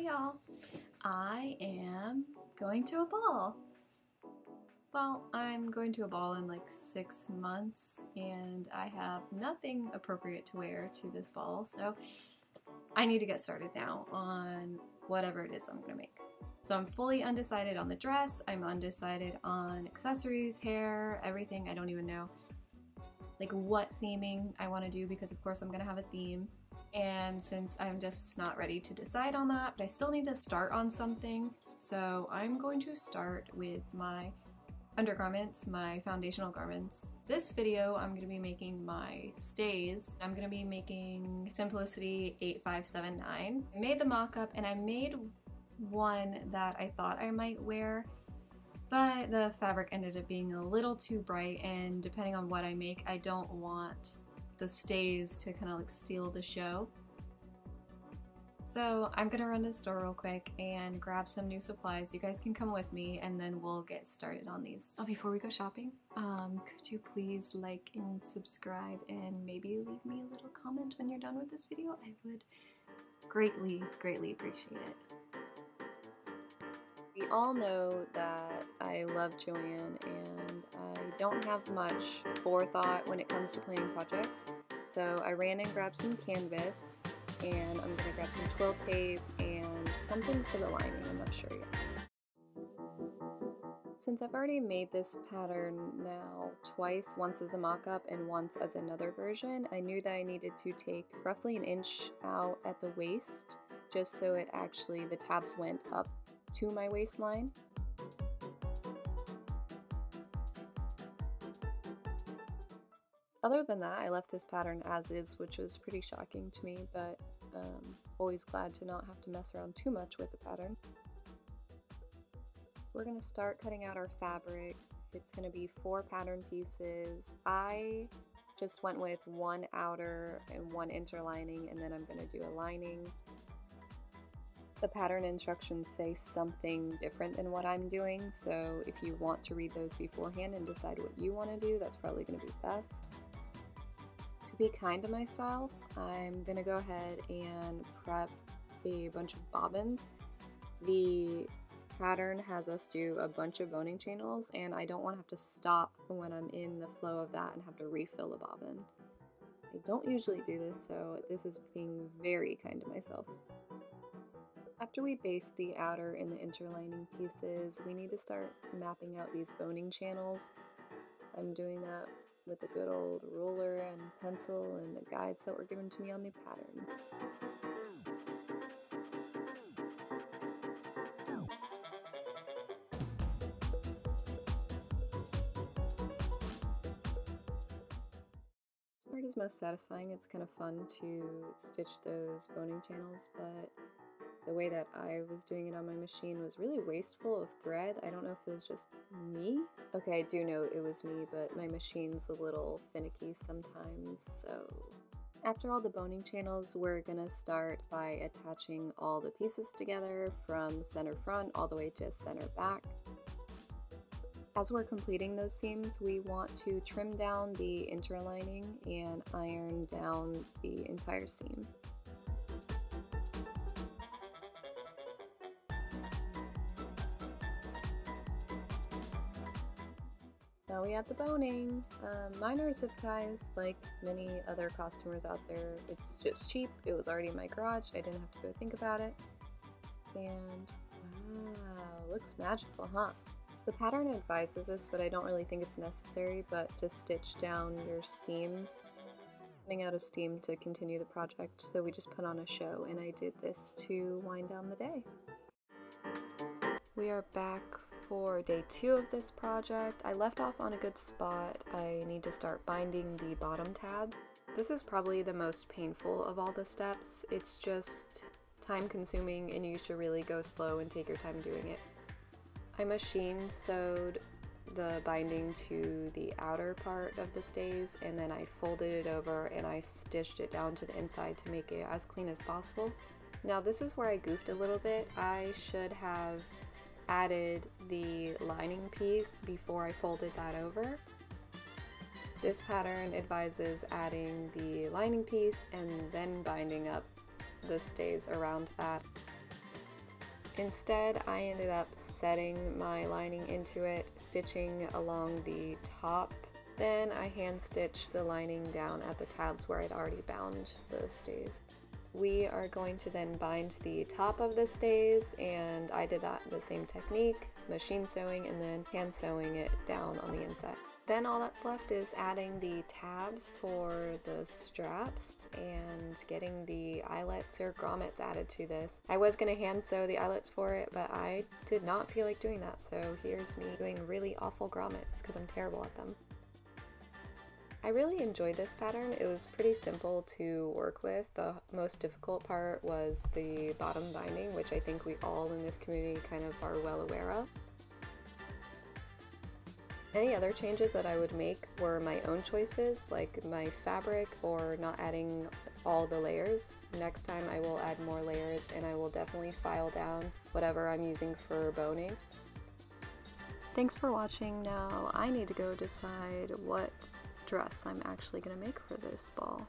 Hey y'all, I am going to a ball. Well, I'm going to a ball in like 6 months and I have nothing appropriate to wear to this ball, so I need to get started now on whatever it is I'm gonna make. So I'm fully undecided on the dress, I'm undecided on accessories, hair, everything. I don't even know like what theming I want to do because of course I'm gonna have a theme. And since I'm just not ready to decide on that, but I still need to start on something, so I'm going to start with my undergarments, my foundational garments. This video I'm going to be making my stays. I'm going to be making Simplicity 8579. I made the mock-up and I made one that I thought I might wear, but the fabric ended up being a little too bright, and depending on what I make, I don't want the stays to kind of like steal the show. So I'm gonna run to the store real quick and grab some new supplies. You guys can come with me and then we'll get started on these. Oh, before we go shopping, could you please like and subscribe and maybe leave me a little comment when you're done with this video? I would greatly appreciate it. We all know that I love Joann and I don't have much forethought when it comes to planning projects. So I ran and grabbed some canvas and I'm gonna grab some twill tape and something for the lining, I'm not sure yet. Since I've already made this pattern now twice, once as a mock-up and once as another version, I knew that I needed to take roughly 1 inch out at the waist, just so it actually, the tabs went up to my waistline. Other than that, I left this pattern as is, which was pretty shocking to me, but always glad to not have to mess around too much with the pattern. We're going to start cutting out our fabric. It's going to be 4 pattern pieces. I just went with 1 outer and 1 interlining, and then I'm going to do a lining. The pattern instructions say something different than what I'm doing, so if you want to read those beforehand and decide what you want to do, that's probably going to be best. Be kind to myself, I'm gonna go ahead and prep a bunch of bobbins. The pattern has us do a bunch of boning channels and I don't want to have to stop when I'm in the flow of that and have to refill a bobbin. I don't usually do this, so this is being very kind to myself. After we baste the outer and the interlining pieces, we need to start mapping out these boning channels. I'm doing that with a good old ruler and pencil and the guides that were given to me on the pattern. This part is most satisfying. It's kind of fun to stitch those boning channels, but the way that I was doing it on my machine was really wasteful of thread. I don't know if it was just me. Okay, I do know it was me, but my machine's a little finicky sometimes, so. After all the boning channels, we're gonna start by attaching all the pieces together from center front all the way to center back. As we're completing those seams, we want to trim down the interlining and iron down the entire seam. Now we add the boning. Mine are zip ties like many other costumers out there. It's just cheap. It was already in my garage. I didn't have to go think about it. And wow, looks magical, huh? The pattern advises this, but I don't really think it's necessary, but to stitch down your seams. Running out of steam to continue the project, so we just put on a show, and I did this to wind down the day. We are back for day 2 of this project. I left off on a good spot. I need to start binding the bottom tab. This is probably the most painful of all the steps. It's just time consuming and you should really go slow and take your time doing it. I machine sewed the binding to the outer part of the stays and then I folded it over and I stitched it down to the inside to make it as clean as possible. Now this is where I goofed a little bit. I should have added the lining piece before I folded that over. This pattern advises adding the lining piece and then binding up the stays around that. Instead, I ended up setting my lining into it, stitching along the top. Then I hand stitched the lining down at the tabs where I'd already bound the stays. We are going to then bind the top of the stays, and I did that the same technique, machine sewing and then hand sewing it down on the inside. Then all that's left is adding the tabs for the straps and getting the eyelets or grommets added to this. I was going to hand sew the eyelets for it, but I did not feel like doing that, so here's me doing really awful grommets because I'm terrible at them. I really enjoyed this pattern. It was pretty simple to work with. The most difficult part was the bottom binding, which I think we all in this community kind of are well aware of. Any other changes that I would make were my own choices, like my fabric or not adding all the layers. Next time I will add more layers, and I will definitely file down whatever I'm using for boning. Thanks for watching. Now I need to go decide what dress I'm actually going to make for this ball.